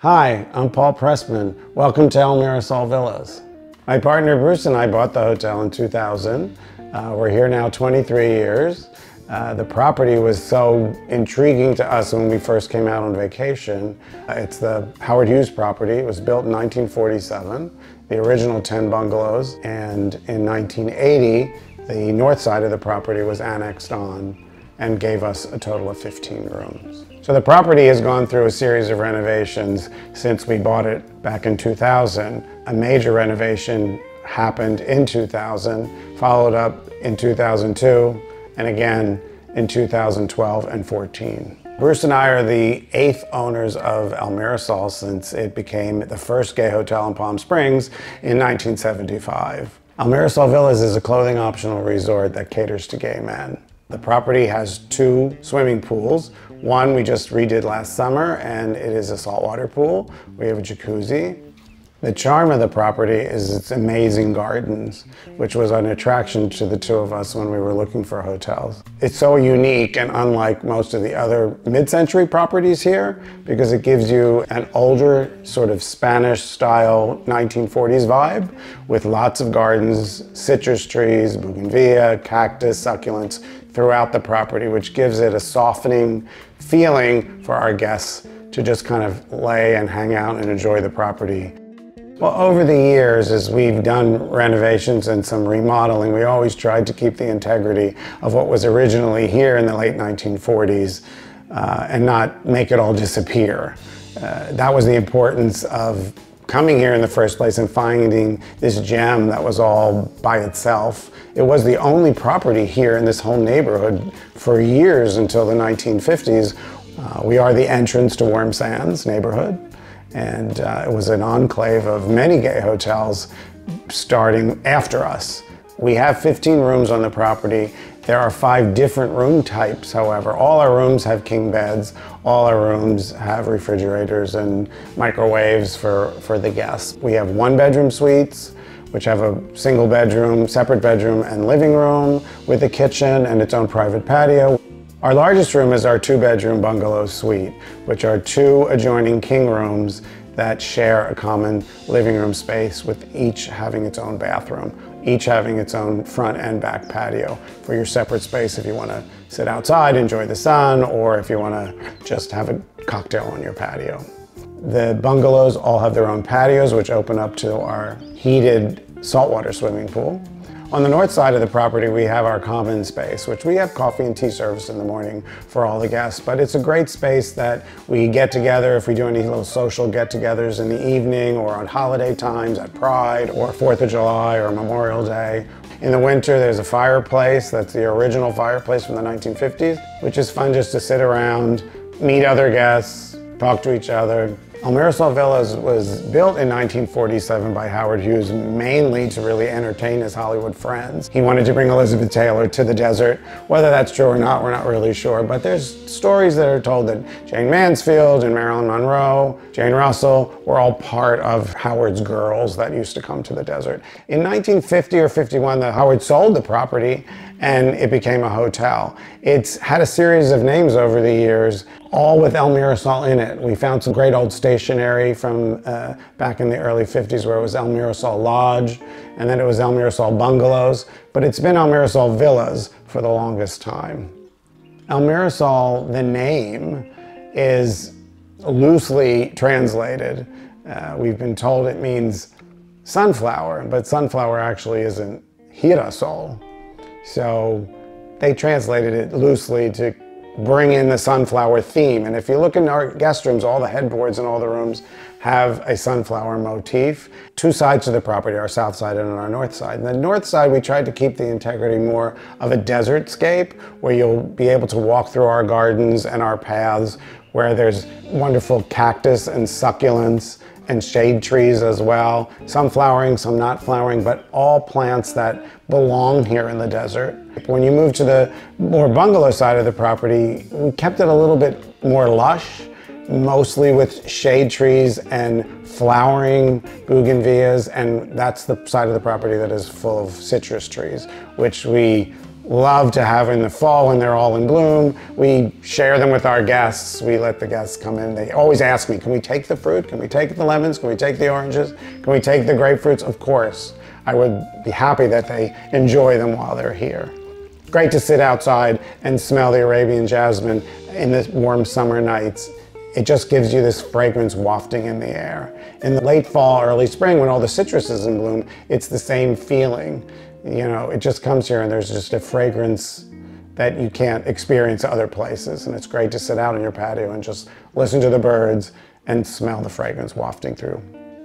Hi, I'm Paul Pressman. Welcome to El Mirasol Villas. My partner Bruce and I bought the hotel in 2000. We're here now 23 years. The property was so intriguing to us when we first came out on vacation. It's the Howard Hughes property. It was built in 1947, the original 10 bungalows, and in 1980, the north side of the property was annexed on and gave us a total of 15 rooms. So the property has gone through a series of renovations since we bought it back in 2000. A major renovation happened in 2000, followed up in 2002, and again in 2012 and 14. Bruce and I are the 8th owners of El Mirasol since it became the first gay hotel in Palm Springs in 1975. El Mirasol Villas is a clothing optional resort that caters to gay men. The property has 2 swimming pools. One we just redid last summer, and it is a saltwater pool. We have a jacuzzi. The charm of the property is its amazing gardens, which was an attraction to the 2 of us when we were looking for hotels. It's so unique and unlike most of the other mid-century properties here because it gives you an older sort of Spanish-style 1940s vibe with lots of gardens, citrus trees, bougainvillea, cactus, succulents throughout the property, which gives it a softening feeling for our guests to just kind of lay and hang out and enjoy the property. Well, over the years, as we've done renovations and some remodeling, we always tried to keep the integrity of what was originally here in the late 1940s and not make it all disappear. That was the importance of coming here in the first place and finding this gem that was all by itself. It was the only property here in this whole neighborhood for years until the 1950s. We are the entrance to Warm Sands neighborhood. And it was an enclave of many gay hotels starting after us. We have 15 rooms on the property. There are 5 different room types, however. All our rooms have king beds. All our rooms have refrigerators and microwaves for the guests. We have 1-bedroom suites, which have a single bedroom, separate bedroom, and living room with a kitchen and its own private patio. Our largest room is our 2-bedroom bungalow suite, which are 2 adjoining king rooms that share a common living room space, with each having its own bathroom, each having its own front and back patio for your separate space if you want to sit outside, enjoy the sun, or if you want to just have a cocktail on your patio. The bungalows all have their own patios, which open up to our heated saltwater swimming pool. On the north side of the property, we have our common space, which we have coffee and tea service in the morning for all the guests, but it's a great space that we get together if we do any little social get-togethers in the evening or on holiday times at Pride or 4th of July or Memorial Day. In the winter, there's a fireplace that's the original fireplace from the 1950s, which is fun just to sit around, meet other guests, talk to each other. El Mirasol Villas was built in 1947 by Howard Hughes mainly to really entertain his Hollywood friends. He wanted to bring Elizabeth Taylor to the desert. Whether that's true or not, we're not really sure, but there's stories that are told that Jane Mansfield and Marilyn Monroe, Jane Russell, were all part of Howard's girls that used to come to the desert. In 1950 or 51, Howard sold the property and it became a hotel. It's had a series of names over the years, all with El Mirasol in it. We found some great old stationery from back in the early 50s where it was El Mirasol Lodge, and then it was El Mirasol Bungalows, but it's been El Mirasol Villas for the longest time. El Mirasol, the name, is loosely translated. We've been told it means sunflower, but sunflower actually isn't girasol. So they translated it loosely to bring in the sunflower theme. And if you look in our guest rooms, all the headboards in all the rooms have a sunflower motif. 2 sides to the property, our south side and our north side. And the north side, we tried to keep the integrity more of a desertscape where you'll be able to walk through our gardens and our paths where there's wonderful cactus and succulents and shade trees as well. Some flowering, some not flowering, but all plants that belong here in the desert. When you move to the more bungalow side of the property, we kept it a little bit more lush, mostly with shade trees and flowering bougainvilleas, and that's the side of the property that is full of citrus trees, which we love to have in the fall when they're all in bloom. We share them with our guests. We let the guests come in. They always ask me, can we take the fruit? Can we take the lemons? Can we take the oranges? Can we take the grapefruits? Of course. I would be happy that they enjoy them while they're here. Great to sit outside and smell the Arabian jasmine in the warm summer nights. It just gives you this fragrance wafting in the air. In the late fall, early spring, when all the citrus is in bloom, it's the same feeling. You know, it just comes here and there's just a fragrance that you can't experience other places. And it's great to sit out on your patio and just listen to the birds and smell the fragrance wafting through.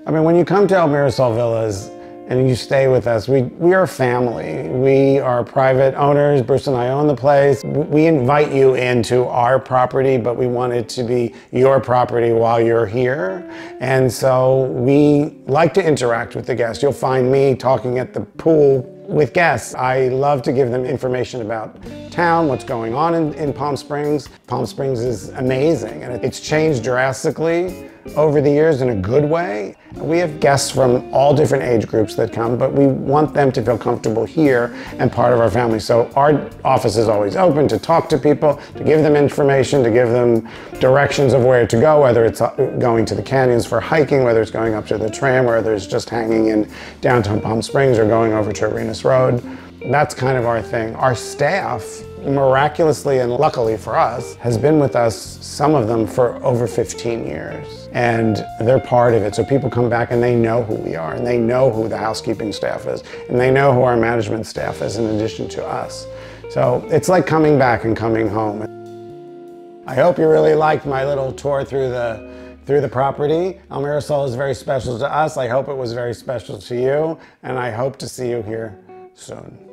I mean, when you come to El Mirasol Villas and you stay with us, we are family. We are private owners. Bruce and I own the place. We invite you into our property, but we want it to be your property while you're here. And so we like to interact with the guests. You'll find me talking at the pool with guests. I love to give them information about town, what's going on in Palm Springs. Palm Springs is amazing, and it's changed drastically over the years in a good way. We have guests from all different age groups that come, but we want them to feel comfortable here and part of our family. So our office is always open to talk to people, to give them information, to give them directions of where to go, whether it's going to the canyons for hiking, whether it's going up to the tram, whether it's just hanging in downtown Palm Springs or going over to Arenas Road. That's kind of our thing. Our staff, miraculously and luckily for us, has been with us, some of them, for over 15 years. And they're part of it. So people come back and they know who we are, and they know who the housekeeping staff is, and they know who our management staff is in addition to us. So it's like coming back and coming home. I hope you really liked my little tour through the property. El Mirasol is very special to us. I hope it was very special to you, and I hope to see you here soon.